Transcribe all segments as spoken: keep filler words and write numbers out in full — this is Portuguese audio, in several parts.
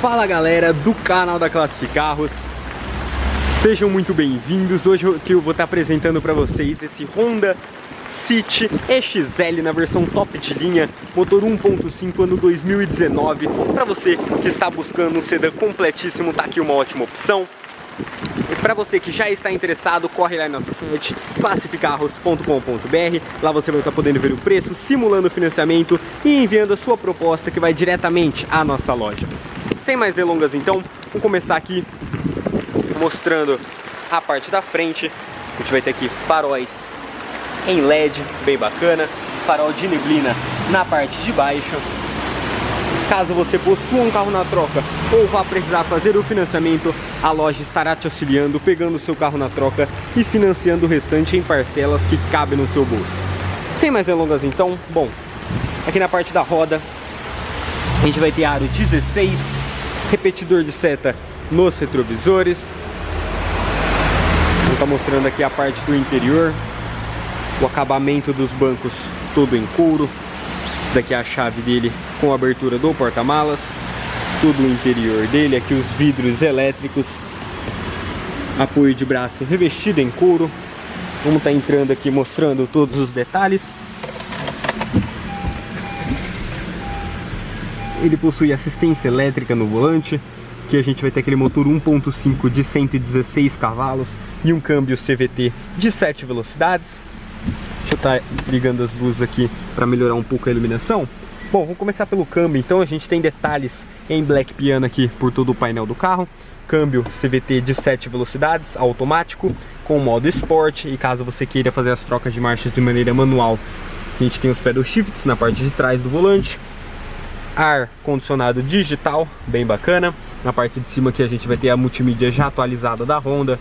Fala galera do canal da Classificarros, sejam muito bem-vindos. Hoje eu vou estar apresentando para vocês esse Honda City E X L na versão top de linha, motor um ponto cinco, ano dois mil e dezenove. Para você que está buscando um sedã completíssimo, tá aqui uma ótima opção. E para você que já está interessado, corre lá em nosso site classificarros ponto com ponto br. Lá você vai estar podendo ver o preço, simulando o financiamento e enviando a sua proposta, que vai diretamente à nossa loja. Sem mais delongas, então, vamos começar aqui mostrando a parte da frente. A gente vai ter aqui faróis em L E D, bem bacana, farol de neblina na parte de baixo. Caso você possua um carro na troca ou vá precisar fazer o financiamento, a loja estará te auxiliando, pegando o seu carro na troca e financiando o restante em parcelas que cabem no seu bolso. Sem mais delongas, então, bom, aqui na parte da roda a gente vai ter aro dezesseis, repetidor de seta nos retrovisores. Vou estar mostrando aqui a parte do interior, o acabamento dos bancos todo em couro. Esse daqui é a chave dele com a abertura do porta-malas, todo o interior dele. Aqui os vidros elétricos, apoio de braço revestido em couro. Vamos estar entrando aqui mostrando todos os detalhes. Ele possui assistência elétrica no volante, que a gente vai ter aquele motor um ponto cinco de cento e dezesseis cavalos e um câmbio C V T de sete velocidades. Deixa eu estar ligando as luzes aqui para melhorar um pouco a iluminação. Bom, vamos começar pelo câmbio, então. A gente tem detalhes em black piano aqui por todo o painel do carro. Câmbio C V T de sete velocidades, automático, com modo Sport, e caso você queira fazer as trocas de marchas de maneira manual, a gente tem os pedal shifts na parte de trás do volante. Ar condicionado digital, bem bacana. Na parte de cima aqui a gente vai ter a multimídia já atualizada da Honda,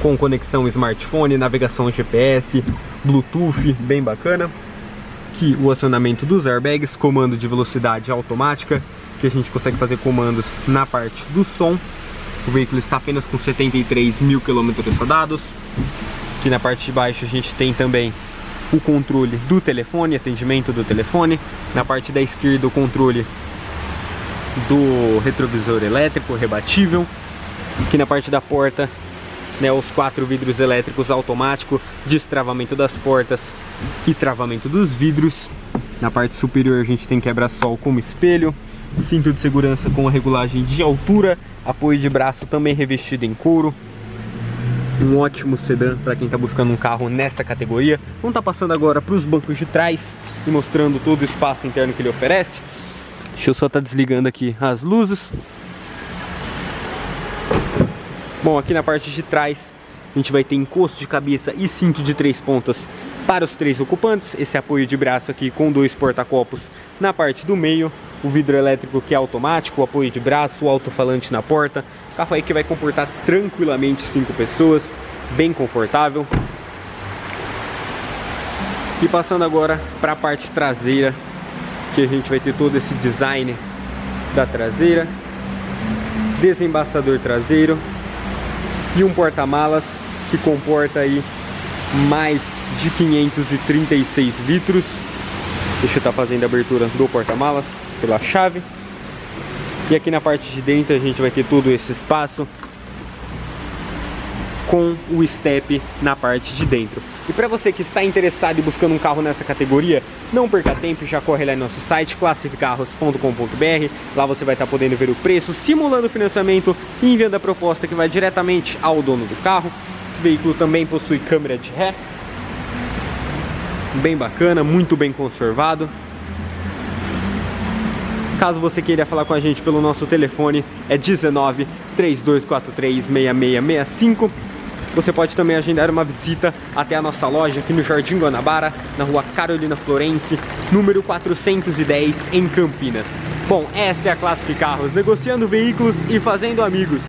com conexão smartphone, navegação G P S, Bluetooth, bem bacana. Aqui o acionamento dos airbags, comando de velocidade automática, que a gente consegue fazer comandos na parte do som. O veículo está apenas com setenta e três mil quilômetros rodados. Aqui na parte de baixo a gente tem também o controle do telefone, atendimento do telefone. Na parte da esquerda o controle do retrovisor elétrico rebatível. Aqui na parte da porta, né, os quatro vidros elétricos automáticos, destravamento das portas e travamento dos vidros. Na parte superior a gente tem quebra-sol como espelho, cinto de segurança com a regulagem de altura, apoio de braço também revestido em couro. Um ótimo sedã para quem está buscando um carro nessa categoria. Vamos estar tá passando agora para os bancos de trás e mostrando todo o espaço interno que ele oferece. Deixa eu só estar tá desligando aqui as luzes. Bom, aqui na parte de trás a gente vai ter encosto de cabeça e cinto de três pontas para os três ocupantes. Esse apoio de braço aqui com dois porta-copos na parte do meio. O vidro elétrico que é automático, o apoio de braço, o alto-falante na porta. Carro aí que vai comportar tranquilamente cinco pessoas, bem confortável. E passando agora para a parte traseira, que a gente vai ter todo esse design da traseira. Desembaçador traseiro e um porta-malas que comporta aí mais de quinhentos e trinta e seis litros. Deixa eu estar fazendo a abertura do porta-malas pela chave. E aqui na parte de dentro a gente vai ter todo esse espaço com o step na parte de dentro. E para você que está interessado e buscando um carro nessa categoria, não perca tempo, já corre lá no nosso site classificarros ponto com ponto br. Lá você vai estar podendo ver o preço, simulando o financiamento e enviando a proposta, que vai diretamente ao dono do carro. Esse veículo também possui câmera de ré, bem bacana, muito bem conservado. Caso você queira falar com a gente pelo nosso telefone, é dezenove, três dois quatro três, seis seis seis cinco. Você pode também agendar uma visita até a nossa loja aqui no Jardim Guanabara, na rua Carolina Florence, número quatrocentos e dez, em Campinas. Bom, esta é a Classificarros, negociando veículos e fazendo amigos.